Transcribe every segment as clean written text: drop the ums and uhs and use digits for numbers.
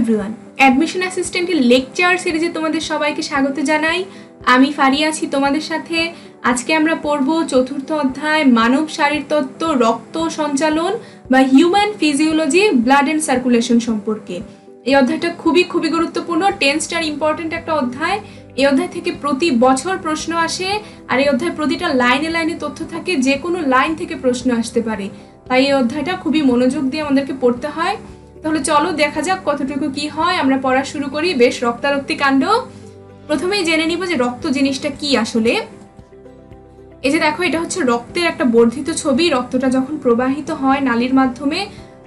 Everyone admission assistant lecture सीरीजे तुम्हारे सबाइके स्वागत जानाई। आमी फारिया आछि तुम्हारे साथे। आज के आमरा पढ़ब चतुर्थ अध्याय मानव शारीरतत्त्व रक्त संचालन बा human physiology blood and circulation सम्पर्के। এই অধ্যায়টা খুবই গুরুত্বপূর্ণ, টেন্সড আর ইম্পর্টেন্ট একটা অধ্যায়। এই অধ্যায় থেকে প্রতি বছর প্রশ্ন আসে, আর এই অধ্যায় প্রতিটা লাইনে তথ্য থাকে, যে কোনো লাইন থেকে প্রশ্ন আসতে পারে। তাই এই অধ্যায়টা খুবই মনোযোগ দিয়ে আমাদেরকে পড়তে হয়। তাহলে চলো দেখা যাক কতটুকু কি হয়। আমরা পড়া শুরু করি। বেশ, রক্তারক্তি কাণ্ড। প্রথমেই জেনে নিব যে রক্ত জিনিসটা কি আসলে। এই যে দেখো, এটা হচ্ছে রক্তের একটা বর্ধিত ছবি। রক্তটা যখন প্রবাহিত হয় নালীর মাধ্যমে,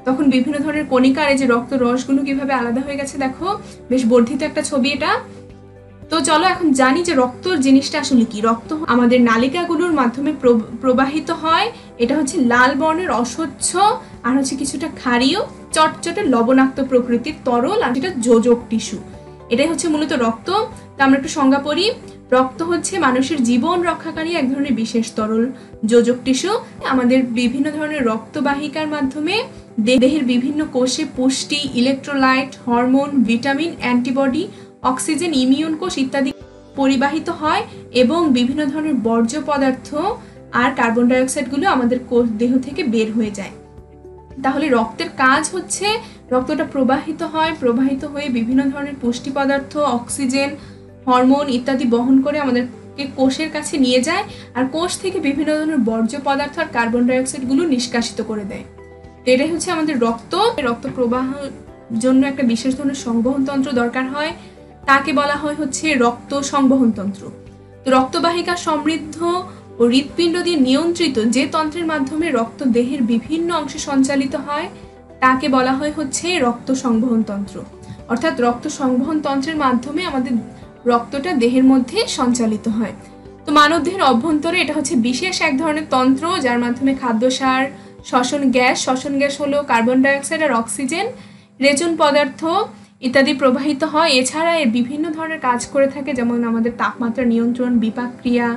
তখন বিভিন্ন ধরনের কণিকার এই যে রক্ত রসগুলো কিভাবে আলাদা হয়ে গেছে দেখো, বেশ বর্ধিত একটা ছবি এটা। তো চলো এখন জানি যে রক্ত জিনিসটা আসলে কি। রক্ত আমাদের নালিকাগুলোর মাধ্যমে প্রবাহিত হয়। এটা হচ্ছে লাল বর্ণের অস্বচ্ছ আর হচ্ছে কিছুটা ক্ষারীয় চটচটে লবণাক্ত প্রকৃতির তরল, আর এটা যোজক টিস্যু। এটাই হচ্ছে মূলত রক্ত। তা আমরা একটু সংজ্ঞা পড়ি। রক্ত হচ্ছে মানুষের জীবন রক্ষাকারী এক ধরনের বিশেষ তরল যোজক টিস্যু। আমাদের বিভিন্ন ধরনের রক্তবাহিকার মাধ্যমে দেহের বিভিন্ন কোষে পুষ্টি, electrolyte, hormone, vitamin, antibody, oxygen, immune কোষ ইত্যাদি পরিবাহিত হয়, এবং বিভিন্ন ধরনের বর্জ্য পদার্থ আর কার্বন ডাইঅক্সাইডগুলো আমাদের দেহ থেকে বের হয়ে যায়। তাহলে রক্তের কাজ হচ্ছে, রক্তটা প্রবাহিত হয়ে বিভিন্ন ধরনের পুষ্টি পদার্থ, অক্সিজেন, হরমোন ইত্যাদি বহন করে আমাদেরকে কোষের কাছে নিয়ে যায়, আর কোষ থেকে বিভিন্ন ধরনের বর্জ্য পদার্থ আর কার্বন ডাইঅক্সাইডগুলো নিষ্কাশিত করে দেয়। তো এটাই হচ্ছে আমাদের রক্ত। রক্ত প্রবাহের জন্য একটা বিশেষ ধরনের সংবহনতন্ত্র দরকার হয়, তাকে বলা হয় হচ্ছে রক্ত সংবহনতন্ত্র। তো রক্তবাহিকা সমৃদ্ধ ও হৃৎপিণ্ড দিয়ে নিয়ন্ত্রিত যে তন্ত্রের মাধ্যমে রক্ত দেহের বিভিন্ন অংশে সঞ্চালিত হয়, তাকে বলা হয় হচ্ছে রক্ত সংবহনতন্ত্র। অর্থাৎ রক্ত সংবহনতন্ত্রের মাধ্যমে আমাদের রক্তটা দেহের মধ্যে সঞ্চালিত হয়। তো মানবদেহের অভ্যন্তরে এটা হচ্ছে বিশেষ এক ধরনের তন্ত্র, যার মাধ্যমে খাদ্যসার, শ্বসন গ্যাস হলো কার্বন ডাইঅক্সাইড আর অক্সিজেন, রেচন পদার্থ ইত্যাদি প্রবাহিত হয়। এছাড়া এর বিভিন্ন ধরনের কাজ করে থাকে, যেমন আমাদের তাপমাত্রা নিয়ন্ত্রণ, বিপাক ক্রিয়া,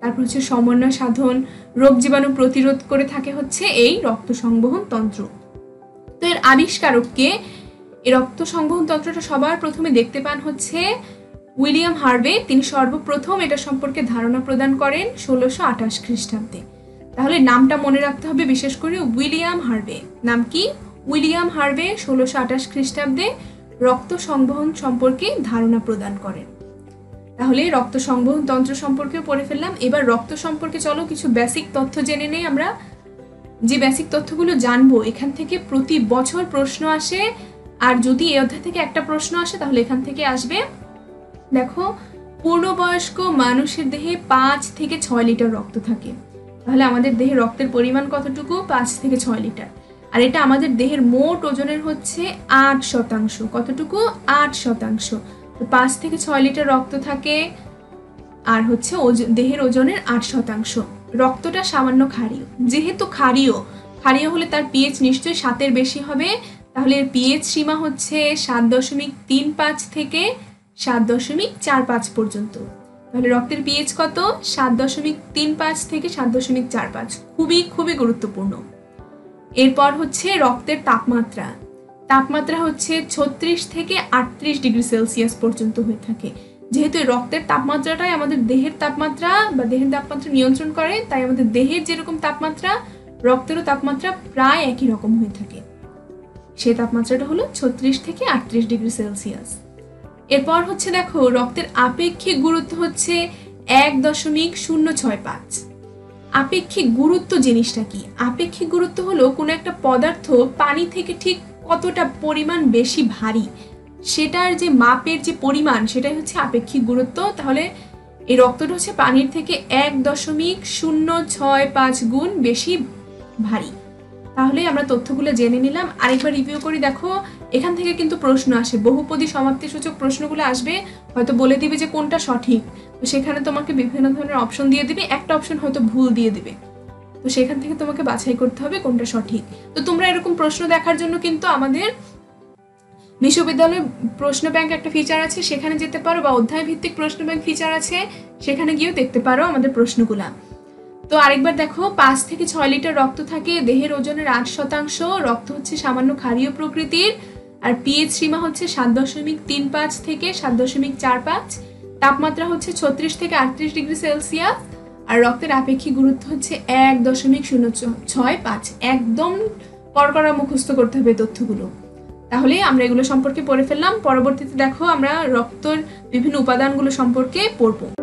তারপর হচ্ছে সমন্বয় সাধন, রোগ জীবাণু প্রতিরোধ করে থাকে হচ্ছে এই রক্ত সংবহন তন্ত্র। তো এর আবিষ্কারককে, এই রক্ত সংবহন তন্ত্রটা সবার প্রথমে দেখতে পান হচ্ছে উইলিয়াম হার্ভে। তিনি সর্বপ্রথম এটা সম্পর্কে ধারণা প্রদান করেন 1628 খ্রিস্টাব্দে। তাহলে নামটা মনে রাখতে হবে, বিশেষ করে উইলিয়াম হার্ভে। নাম কি? উইলিয়াম হার্ভে 1628 খ্রিস্টাব্দে রক্ত সংবহন সম্পর্কে ধারণা প্রদান করেন। তাহলে রক্ত সংবহন তন্ত্র সম্পর্কেও পড়ে ফেললাম। এবার রক্ত সম্পর্কে চলো কিছু বেসিক তথ্য জেনে নেই। আমরা যে বেসিক তথ্যগুলো জানবো, এখান থেকে প্রতি বছর প্রশ্ন আসে, আর যদি এই অধ্যায় থেকে একটা প্রশ্ন আসে তাহলে এখান থেকে আসবে। দেখো, পূর্ণবয়স্ক মানুষের দেহে 5 থেকে 6 লিটার রক্ত থাকে। তাহলে আমাদের দেহে রক্তের পরিমাণ কতটুকু? 5 থেকে 6 লিটার। আর এটা আমাদের দেহের মোট ওজনের হচ্ছে 8%। কতটুকু? 8%। তো 5 থেকে 6 লিটার রক্ত থাকে, আর হচ্ছে দেহের ওজনের 8%। রক্তটা সামান্য ক্ষারীয়। যেহেতু ক্ষারীয় হলে তার পিএইচ নিশ্চয়ই 7-এর বেশি হবে। তাহলে এর পিএইচ সীমা হচ্ছে 7.35 থেকে 7.45 পর্যন্ত। তাহলে রক্তের পিএইচ কত? 7.35 থেকে 7.45। খুবই গুরুত্বপূর্ণ। এরপর হচ্ছে রক্তের তাপমাত্রা হচ্ছে 36 থেকে 38 ডিগ্রি সেলসিয়াস পর্যন্ত হয়ে থাকে। যেহেতু রক্তের তাপমাত্রাটাই আমাদের দেহের তাপমাত্রা বা দেহের তাপমাত্রা নিয়ন্ত্রণ করে, তাই আমাদের দেহের যেরকম তাপমাত্রা, রক্তেরও তাপমাত্রা প্রায় একই রকম হয়ে থাকে। সেই তাপমাত্রাটা হলো 36 থেকে 38 ডিগ্রি সেলসিয়াস। এরপর হচ্ছে দেখো, রক্তের আপেক্ষিক গুরুত্ব হচ্ছে 1.065। আপেক্ষিক গুরুত্ব জিনিসটা কি? আপেক্ষিক গুরুত্ব হলো কোনো একটা পদার্থ পানি থেকে ঠিক কতটা পরিমাণ বেশি ভারী, সেটার যে মাপের যে পরিমাণ, সেটাই হচ্ছে আপেক্ষিক গুরুত্ব। তাহলে এই রক্তটা হচ্ছে পানির থেকে 1.065 গুণ বেশি ভারী। তাহলে আমরা তথ্যগুলো জেনে নিলাম। আরেকবার রিভিউ করি। দেখো, এখান থেকে কিন্তু প্রশ্ন আসে, বহুপদী সমাপ্তিসূচক প্রশ্নগুলো আসবে। হয়তো বলে দিবে যে কোনটা সঠিক, তো সেখানে তোমাকে বিভিন্ন ধরনের অপশন দিয়ে দিবে, একটা অপশন হয়তো ভুল দিয়ে দিবে, তো সেখান থেকে তোমাকে বাছাই করতে হবে কোনটা সঠিক। তো তোমরা এরকম প্রশ্ন দেখার জন্য কিন্তু আমাদের বিশ্ববিদ্যালয়ের প্রশ্ন ব্যাংক একটা ফিচার আছে, সেখানে যেতে পারো, বা অধ্যায় ভিত্তিক প্রশ্ন ব্যাংক ফিচার আছে, সেখানে গিয়েও দেখতে পারো আমাদের প্রশ্নগুলা। তো আরেকবার দেখো, 5 থেকে 6 লিটার রক্ত থাকে, দেহের ওজনের 8%। রক্ত হচ্ছে সামান্য ক্ষারীয় প্রকৃতির। और पीएच सीमा होच्छे 7.35 थेके 7.45 तापमात्रा होच्छे 36 থেকে 38 डिग्री सेलसियास और रक्तेर आपेक्षिक गुरुत्व होच्छे 1.065 एकदम परकरा मुखस्थ करते हबे तथ्यगुलो। তাহলে আমরা এগুলো সম্পর্কে পড়ে ফেললাম। পরবর্তীতে দেখো আমরা রক্তের বিভিন্ন উপাদানগুলো সম্পর্কে পড়ব।